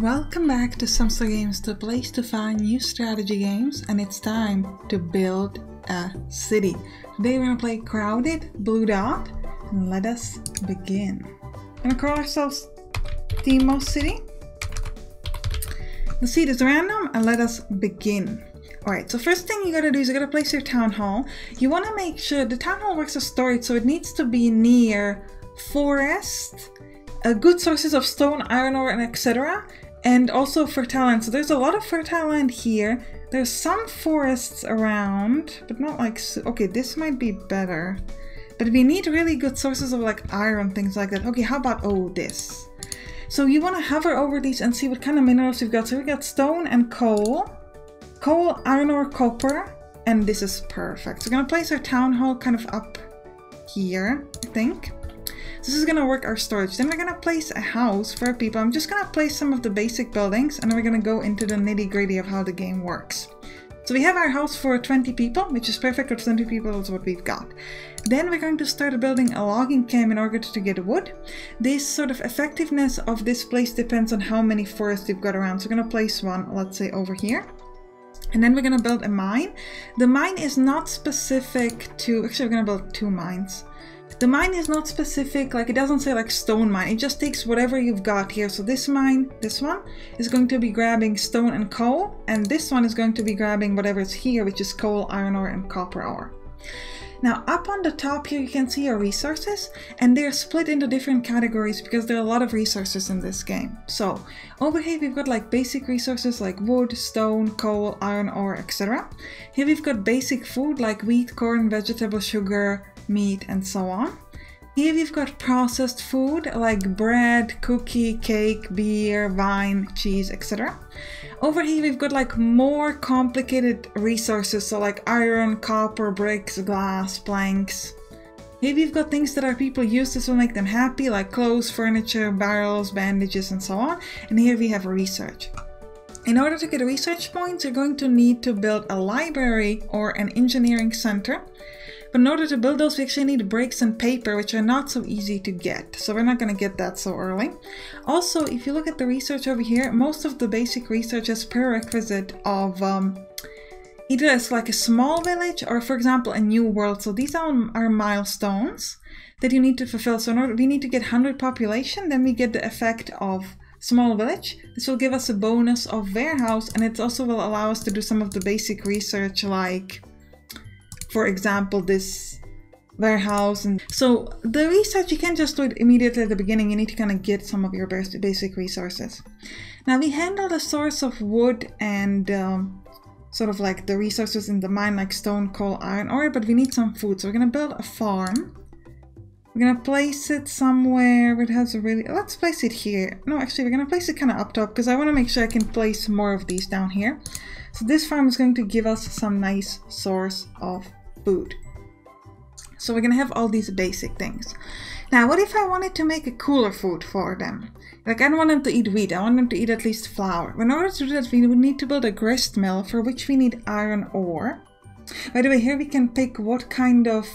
Welcome back to Sampstra Games, the place to find new strategy games, and it's time to build a city. Today we're going to play Crowded Blue Dot, and let us begin. We're going to call ourselves Timo City. The seed is random, and let us begin. Alright, so first thing you gotta do is you gotta place your town hall. You want to make sure the town hall works as storage, so it needs to be near forest, good sources of stone, iron ore, and etc. And also fertile land. So there's a lot of fertile land here. There's some forests around, but not like... Okay, this might be better. But we need really good sources of like iron, things like that. Okay, how about, oh, this. So you want to hover over these and see what kind of minerals you've got. So we got stone and coal. Coal, iron ore, copper. And this is perfect. So we're going to place our town hall kind of up here, I think. This is going to work our storage. Then we're going to place a house for our people. I'm just going to place some of the basic buildings, and we're going to go into the nitty-gritty of how the game works. So we have our house for 20 people, which is perfect. For 20 people is what we've got. Then we're going to start building a logging camp in order to get wood. This sort of effectiveness of this place depends on how many forests you've got around. So we're going to place one, let's say, over here. And then we're going to build a mine. The mine is not specific to... Actually, we're going to build two mines. The mine is not specific, like it doesn't say like stone mine, it just takes whatever you've got here. So this mine, this one, is going to be grabbing stone and coal, and this one is going to be grabbing whatever is here, which is coal, iron ore, and copper ore. Now up on the top here you can see your resources, and they're split into different categories because there are a lot of resources in this game. So over here we've got like basic resources like wood, stone, coal, iron ore, etc. Here we've got basic food like wheat, corn, vegetable, sugar, meat, and so on. Here we've got processed food like bread, cookie, cake, beer, wine, cheese, etc. Over here we've got like more complicated resources, so like iron, copper, bricks, glass, planks. Here we've got things that our people use. This will make them happy, like clothes, furniture, barrels, bandages, and so on. And here we have research. In order to get research points, you're going to need to build a library or an engineering center. But in order to build those, we actually need bricks and paper, which are not so easy to get. So we're not going to get that so early. Also, if you look at the research over here, most of the basic research is prerequisite of either it's like a small village or, for example, a new world. So these are milestones that you need to fulfill. So in order, we need to get 100 population, then we get the effect of small village. This will give us a bonus of warehouse, and it also will allow us to do some of the basic research like... For example, this warehouse. And so the research, you can't just do it immediately at the beginning. You need to kind of get some of your basic resources. Now we handle the source of wood and sort of like the resources in the mine, like stone, coal, iron ore, but we need some food. So we're going to build a farm. We're going to place it somewhere where it has a really... Let's place it here. No, actually, we're going to place it kind of up top because I want to make sure I can place more of these down here. So this farm is going to give us some nice source of food. So we're gonna have all these basic things. Now, what if I wanted to make a cooler food for them? Like, I don't want them to eat wheat, I want them to eat at least flour. In order to do that, we would need to build a grist mill, for which we need iron ore. By the way, here we can pick what kind of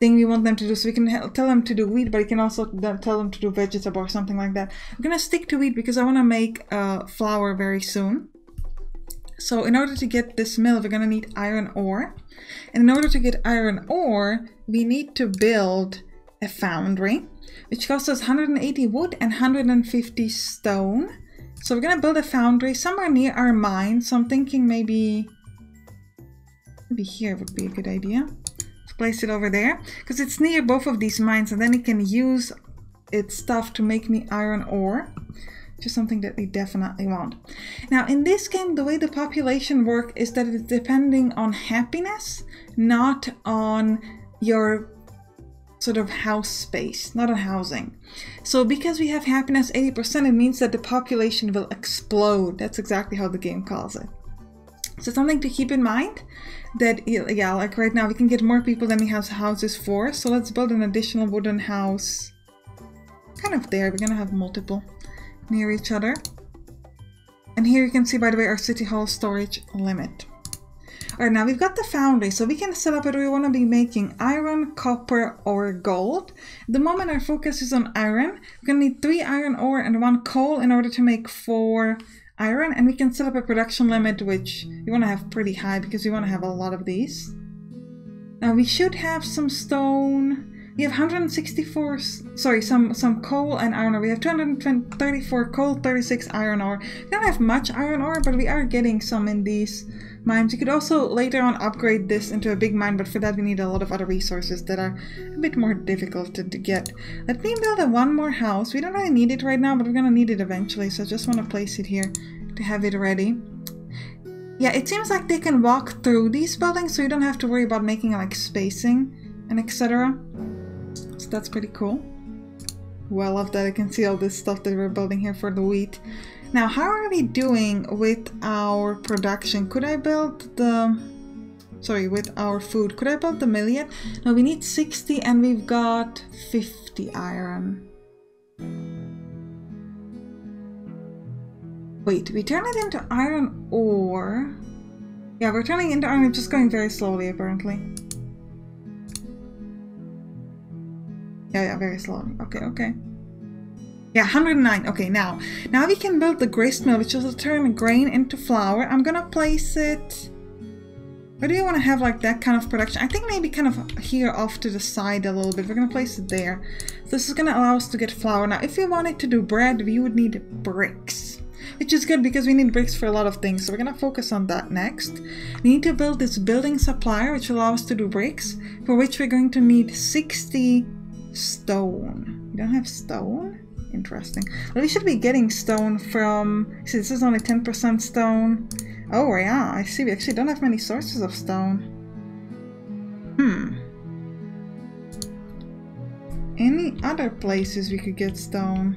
thing we want them to do. So we can tell them to do wheat, but we can also tell them to do vegetable or something like that. I'm gonna stick to wheat because I wanna make flour very soon. So in order to get this mill, we're going to need iron ore. And in order to get iron ore, we need to build a foundry, which costs us 180 wood and 150 stone. So we're going to build a foundry somewhere near our mine. So I'm thinking maybe here would be a good idea. Let's place it over there because it's near both of these mines, and then it can use its stuff to make me iron ore. Just something that we definitely want. Now in this game, the way the population work is that it's depending on happiness, not on your sort of house space, not on housing. So because we have happiness 80%, it means that the population will explode. That's exactly how the game calls it. So something to keep in mind that, yeah, like right now we can get more people than we have houses for. So let's build an additional wooden house kind of there. We're gonna have multiple near each other. And here you can see, by the way, our city hall storage limit. Alright, now we've got the foundry, so we can set up whether we want to be making iron, copper, or gold. At the moment our focus is on iron. We're going to need 3 iron ore and 1 coal in order to make 4 iron, and we can set up a production limit, which you want to have pretty high because you want to have a lot of these. Now we should have some stone. We have 164, sorry, some coal and iron ore. We have 234 coal, 36 iron ore. We don't have much iron ore, but we are getting some in these mines. You could also later on upgrade this into a big mine, but for that we need a lot of other resources that are a bit more difficult to get. Let me build one more house. We don't really need it right now, but we're gonna need it eventually, so I just want to place it here to have it ready. Yeah, it seems like they can walk through these buildings, so you don't have to worry about making like spacing and etc. So that's pretty cool. Well, I love that I can see all this stuff that we're building here for the wheat. Now, how are we doing with our production? Could I build the... Sorry, with our food. Could I build the mill yet? No, we need 60 and we've got 50 iron. Wait, we turn it into iron ore. Yeah, we're turning it into iron. It's just going very slowly, apparently. Yeah, very slow. Okay. Yeah, 109. Okay, now we can build the grist mill, which will turn grain into flour. I'm gonna place it... Where do you want to have like that kind of production? I think maybe kind of here off to the side a little bit. We're gonna place it there. This is gonna allow us to get flour. Now, if we wanted to do bread, we would need bricks. Which is good because we need bricks for a lot of things, so we're gonna focus on that next. We need to build this building supplier, which will allow us to do bricks, for which we're going to need 60... stone. We don't have stone? Interesting. Well, we should be getting stone from... See, this is only 10% stone. Oh, yeah, I see. We actually don't have many sources of stone. Any other places we could get stone?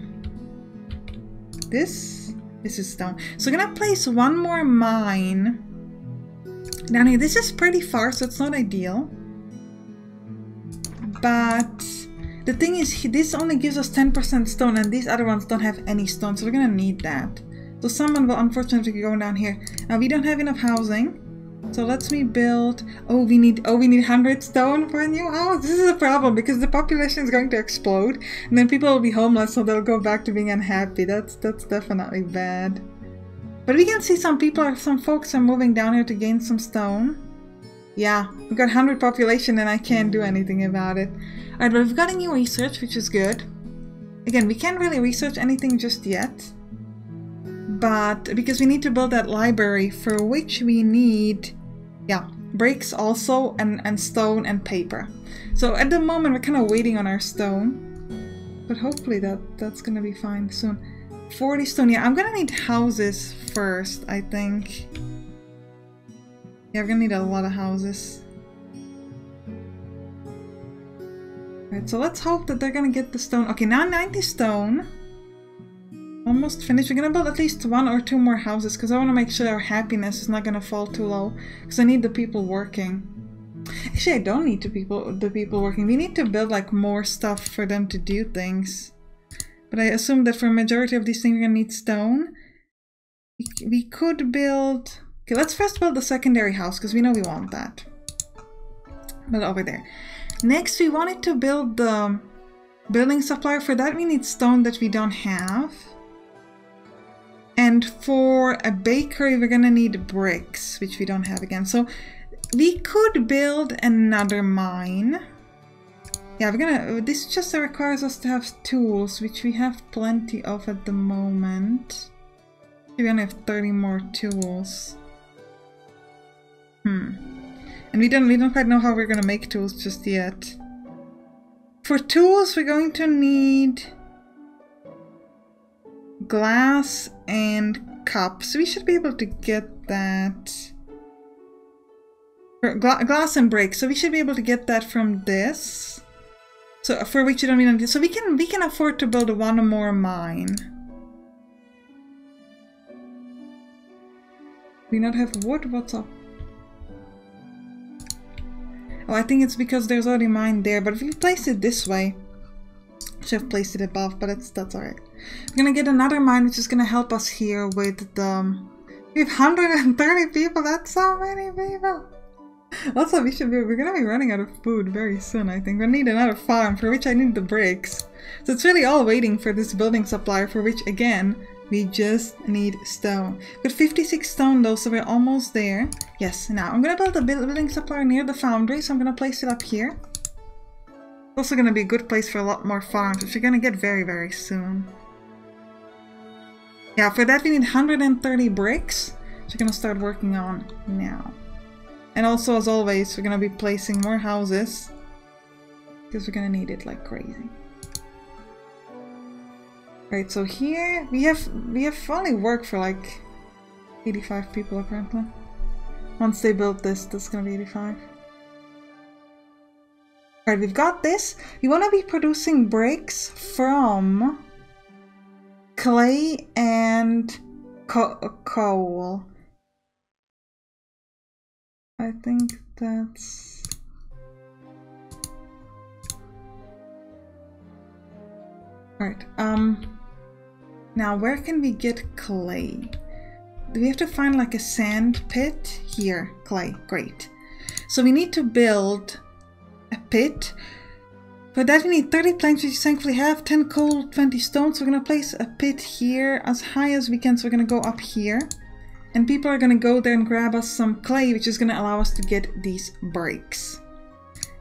This is stone. So we're gonna place one more mine down here. This is pretty far, so it's not ideal. But... the thing is, this only gives us 10% stone and these other ones don't have any stone, so we're gonna need that. So someone will unfortunately go down here. Now we don't have enough housing, so let's me build... Oh, we need 100 stone for a new house? This is a problem because the population is going to explode and then people will be homeless, so they'll go back to being unhappy. That's definitely bad. But we can see some folks are moving down here to gain some stone. Yeah, we've got 100 population and I can't do anything about it. Alright, but we've got a new research, which is good. Again, we can't really research anything just yet. But, because we need to build that library, for which we need, yeah, bricks also, and stone and paper. So at the moment we're kind of waiting on our stone. But hopefully that's gonna be fine soon. 40 stone, yeah, I'm gonna need houses first, I think. Yeah, we're gonna need a lot of houses. Alright, so let's hope that they're gonna get the stone. Okay, now 90 stone. Almost finished. We're gonna build at least 1 or 2 more houses because I want to make sure our happiness is not gonna fall too low. Because I need the people working. Actually, I don't need the people working. We need to build like more stuff for them to do things. But I assume that for a majority of these things we're gonna need stone. We could build... Okay, let's first build the secondary house, because we know we want that. But over there. Next, we wanted to build the building supplier. For that, we need stone that we don't have. And for a bakery, we're gonna need bricks, which we don't have again. So, we could build another mine. Yeah, we're gonna... This just requires us to have tools, which we have plenty of at the moment. We only have 30 more tools. And we don't quite know how we're gonna make tools just yet. For tools, we're going to need glass and cups. We should be able to get that. Glass and bricks. So we should be able to get that from this. So for which you don't need anything. So we can afford to build one more mine. We not have wood. What's up? Oh, I think it's because there's already mine there, but if we place it this way, should have placed it above, but that's alright. We're gonna get another mine, which is gonna help us here with the 830 people, that's so many people! Also, we're gonna be running out of food very soon, I think. We'll need another farm, for which I need the bricks. So it's really all waiting for this building supplier, for which, again, we just need stone. We've got 56 stone though, so we're almost there. Yes, now I'm gonna build a building supplier near the foundry, so I'm gonna place it up here. It's also gonna be a good place for a lot more farms, which we're gonna get very, very soon. Yeah, for that we need 130 bricks, which we're gonna start working on now. And also, as always, we're gonna be placing more houses, because we're gonna need it like crazy. Right, so here we have only work for like 85 people apparently. Once they build this, that's gonna be 85. Alright, we've got this. You wanna be producing bricks from clay and coal. I think that's... Alright, now, where can we get clay? Do we have to find like a sand pit? Here, clay, great. So we need to build a pit. For that we need 30 planks, which we thankfully have, 10 coal, 20 stone. So we're gonna place a pit here as high as we can. So we're gonna go up here. And people are gonna go there and grab us some clay, which is gonna allow us to get these bricks.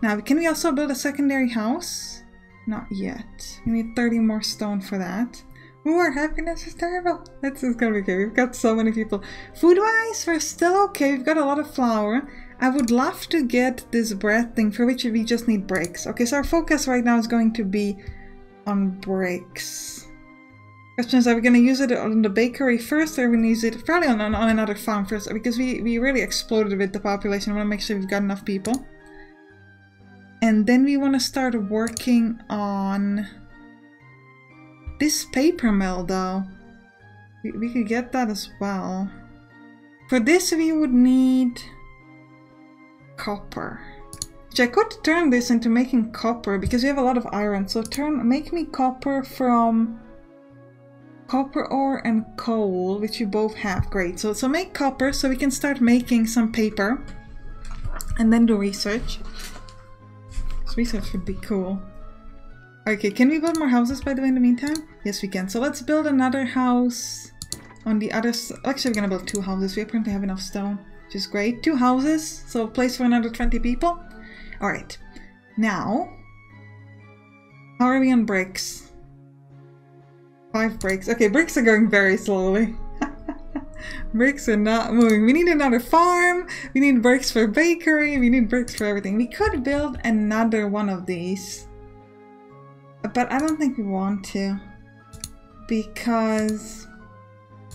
Now, can we also build a secondary house? Not yet. We need 30 more stone for that. Ooh, our happiness is terrible. This is gonna be okay. We've got so many people. Food-wise, we're still okay. We've got a lot of flour. I would love to get this bread thing, for which we just need bricks. Okay, so our focus right now is going to be on bricks. Question is, are we gonna use it on the bakery first, or are we gonna use it probably on another farm first? Because we really exploded with the population. I wanna make sure we've got enough people. And then we wanna start working on... this paper mill though, we could get that as well. For this we would need copper, which I could turn this into making copper because we have a lot of iron. So make me copper from copper ore and coal, which you both have, great. So make copper so we can start making some paper and then do research. This research would be cool. Okay, can we build more houses, by the way, in the meantime? Yes, we can. So let's build another house on the other side. Actually, we're gonna build two houses. We apparently have enough stone, which is great. Two houses, so place for another 20 people. All right. Now, how are we on bricks? 5 bricks. Okay, bricks are going very slowly. Bricks are not moving. We need another farm. We need bricks for bakery. We need bricks for everything. We could build another one of these. But I don't think we want to, because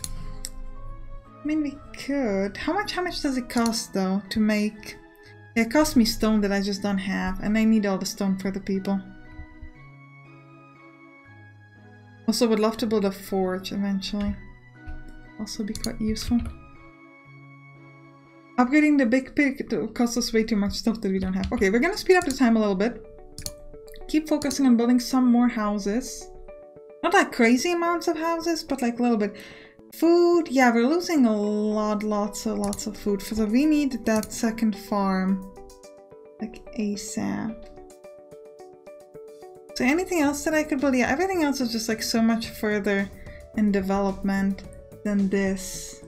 I mean we could. How much does it cost though to make? It cost me stone that I just don't have, and I need all the stone for the people. Also would love to build a forge eventually. Also be quite useful. Upgrading the big pig costs us way too much stuff that we don't have. Okay, we're gonna speed up the time a little bit. Keep focusing on building some more houses. Not like crazy amounts of houses, but like a little bit. Food, yeah, we're losing a lot, lots of food. So we need that second farm, like ASAP. So anything else that I could build? Yeah, everything else is just like so much further in development than this.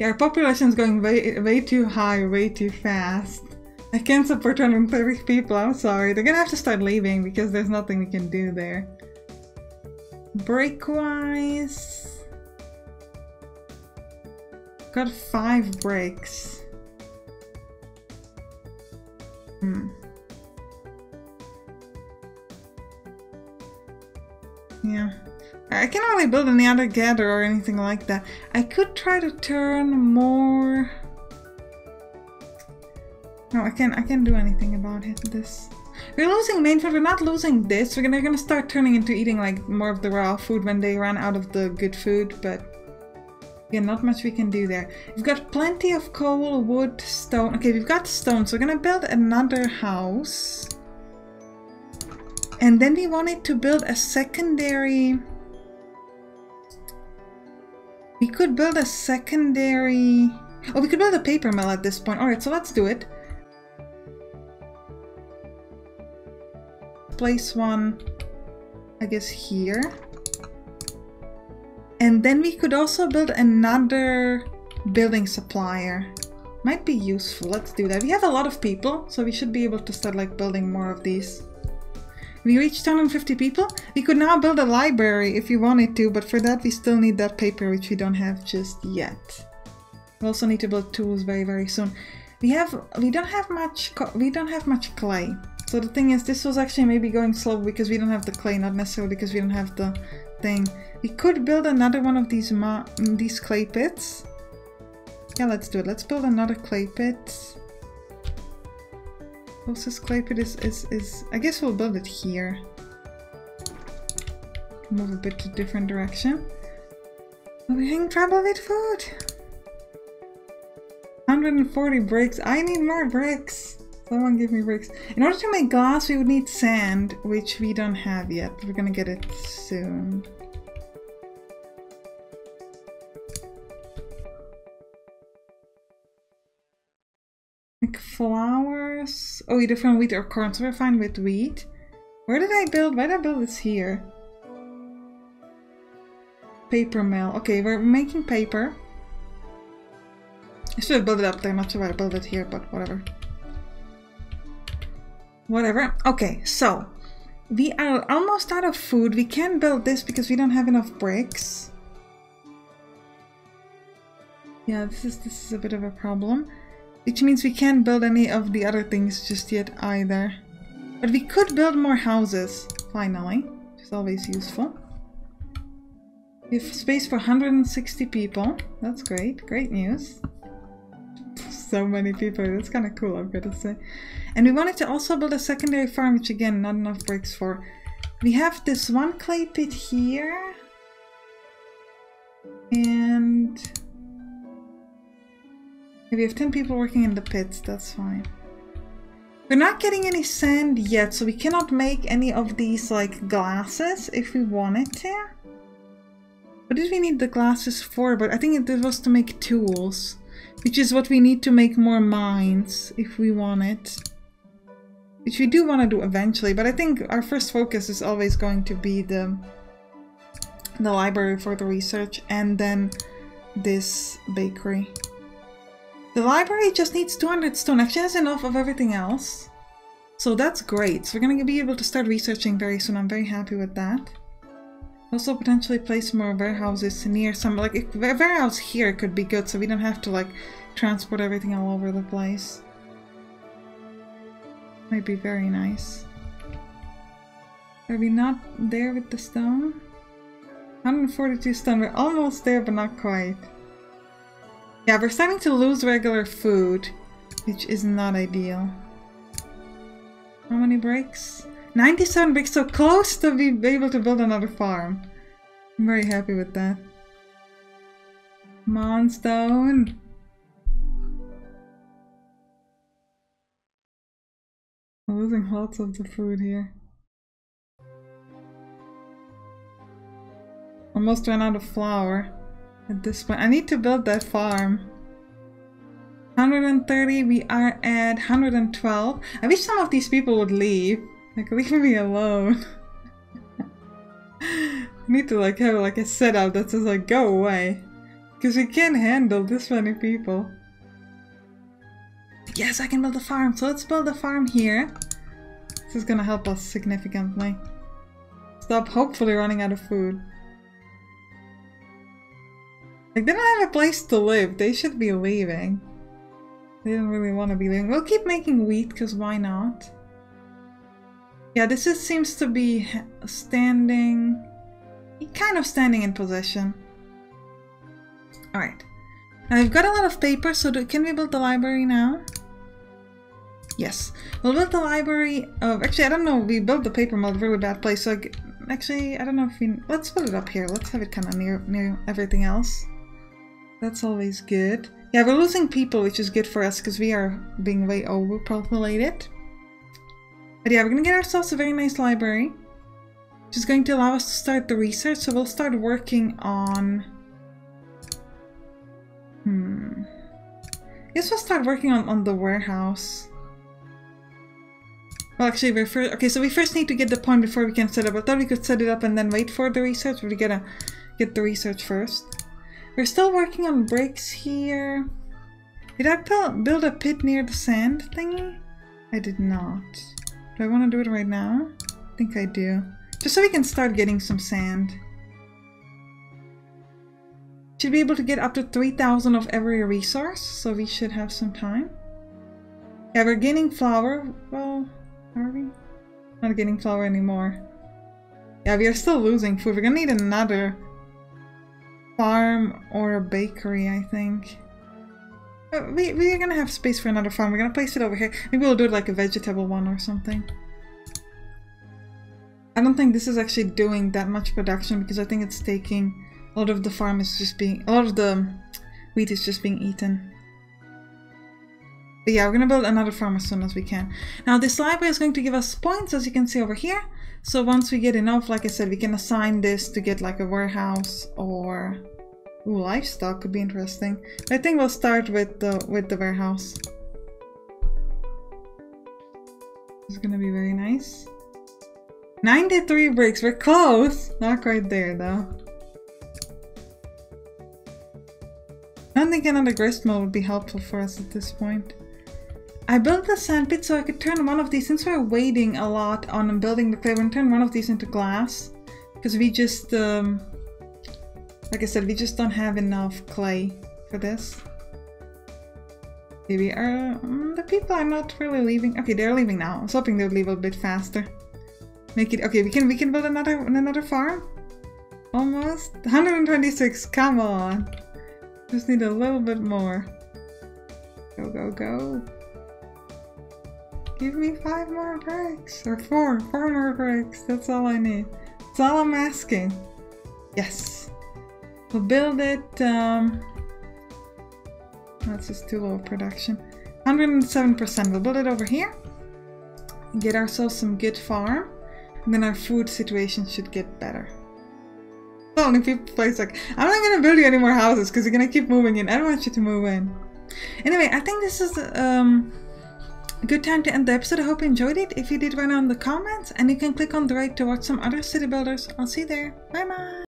Yeah, our population is going way too high, way too fast. I can't support 130 people, I'm sorry. They're gonna have to start leaving because there's nothing we can do there. Brick-wise... got 5 bricks. Yeah. I can't really build any other gather or anything like that. I could try to turn more... No, I can't do anything about it, this. We're losing main food, we're not losing this. We're gonna start turning into eating like more of the raw food when they run out of the good food, but yeah, not much we can do there. We've got plenty of coal, wood, stone. Okay, we've got stone, so we're gonna build another house. And then we wanted to build a secondary We could build a secondary... Oh, we could build a paper mill at this point. Alright, so let's do it. Place one, I guess, here. And then we could also build another building supplier. Might be useful. Let's do that. We have a lot of people, so we should be able to start like building more of these. We reached 150 people. We could now build a library if we wanted to, but for that we still need that paper, which we don't have just yet. We also need to build tools very, very soon. We don't have much clay. So the thing is, this was actually maybe going slow because we don't have the clay, not necessarily because we don't have the thing. We could build another one of these clay pits. Yeah, let's do it. Let's build another clay pit. Closest clay pit is I guess we'll build it here. Move a bit to a different direction. We're having trouble with food. 140 bricks. I need more bricks. Someone give me bricks. In order to make glass, we would need sand, which we don't have yet, but we're gonna get it soon. Like flowers. Oh, either from wheat or corn, so we're fine with wheat. Where did I build? Why did I build this here? Paper mill. Okay, we're making paper. I should have built it up there. I'm not sure why I built it here, but whatever. Whatever. Okay, so we are almost out of food. We can't build this because we don't have enough bricks. Yeah, this is a bit of a problem. Which means we can't build any of the other things just yet either. But we could build more houses, finally. Which is always useful. We have space for 160 people. That's great. Great news. So many people, that's kind of cool, I've got to say. And we wanted to also build a secondary farm, which again, not enough bricks for. We have this one clay pit here. And... we have 10 people working in the pits, that's fine. We're not getting any sand yet, so we cannot make any of these, like, glasses if we wanted to. What did we need the glasses for? But I think it was to make tools. Which is what we need to make more mines, if we want it. Which we do want to do eventually, but I think our first focus is always going to be the library for the research, and then this bakery. The library just needs 200 stone, actually has enough of everything else. So that's great, so we're going to be able to start researching very soon, I'm very happy with that. Also potentially place more warehouses near some, like a warehouse here could be good, so we don't have to like transport everything all over the place. Might be very nice. Are we not there with the stone? 142 stone, we're almost there but not quite. Yeah, we're starting to lose regular food, which is not ideal. How many bricks? 97 bricks, so close to be able to build another farm. I'm very happy with that. Monstone. I'm losing lots of the food here. Almost ran out of flour at this point. I need to build that farm. 130, we are at 112. I wish some of these people would leave. Like, leave me alone. I need to like have like a setup that says like go away. Because we can't handle this many people. Yes, I can build a farm. So let's build a farm here. This is gonna help us significantly. Stop hopefully running out of food. Like, they don't have a place to live. They should be leaving. They don't really want to be leaving. We'll keep making wheat because why not? Yeah, this is, seems to be standing... kind of standing in possession. Alright. Now we've got a lot of paper, so can we build the library now? Yes. We'll build the library of... Actually, I don't know, we built the paper mill, really bad place, so... Actually, I don't know if we... Let's put it up here, let's have it kind of near everything else. That's always good. Yeah, we're losing people, which is good for us, because we are being way overpopulated. But yeah, we're gonna get ourselves a very nice library, which is going to allow us to start the research, so we'll start working on I guess we'll start working on the warehouse. Well, actually, we're first... Okay, so we first need to get the point before we can set up. I thought we could set it up and then wait for the research, but we gotta get the research first. We're still working on breaks here. Did I build a pit near the sand thingy? I did not. Do I want to do it right now? I think I do. Just so we can start getting some sand. Should be able to get up to 3,000 of every resource, so we should have some time. Yeah, we're gaining flour. Well, are we? Not getting flour anymore. Yeah, we are still losing food. We're gonna need another farm or a bakery, I think. We're gonna have space for another farm. We're gonna place it over here. Maybe we'll do like a vegetable one or something. I don't think this is actually doing that much production because I think it's taking a lot of the farm is just being a lot of the wheat is just being eaten. But yeah, we're gonna build another farm as soon as we can. Now this library is going to give us points, as you can see over here. So once we get enough, like I said, we can assign this to get like a warehouse or ooh, livestock could be interesting. I think we'll start with the warehouse. It's gonna be very nice. 93 bricks, we're close. Not quite there though. I don't think another grist mill would be helpful for us at this point. I built the sand pit so I could turn one of these, since we're waiting a lot on building the clay, we're gonna turn one of these into glass. Because we just, like I said, we just don't have enough clay for this. Maybe the people are not really leaving. Okay, they're leaving now. I was hoping they would leave a bit faster. Make it okay. We can build another farm. Almost 126. Come on, just need a little bit more. Go go go. Give me 5 more bricks or 4 more bricks. That's all I need. That's all I'm asking. Yes. We'll build it, that's just too low production. 107%, we'll build it over here. Get ourselves some good farm. And then our food situation should get better. So only people place like, I'm not gonna build you any more houses because you're gonna keep moving in. I don't want you to move in. Anyway, I think this is a good time to end the episode. I hope you enjoyed it. If you did, write down in the comments and you can click on the right to watch some other city builders. I'll see you there. Bye bye.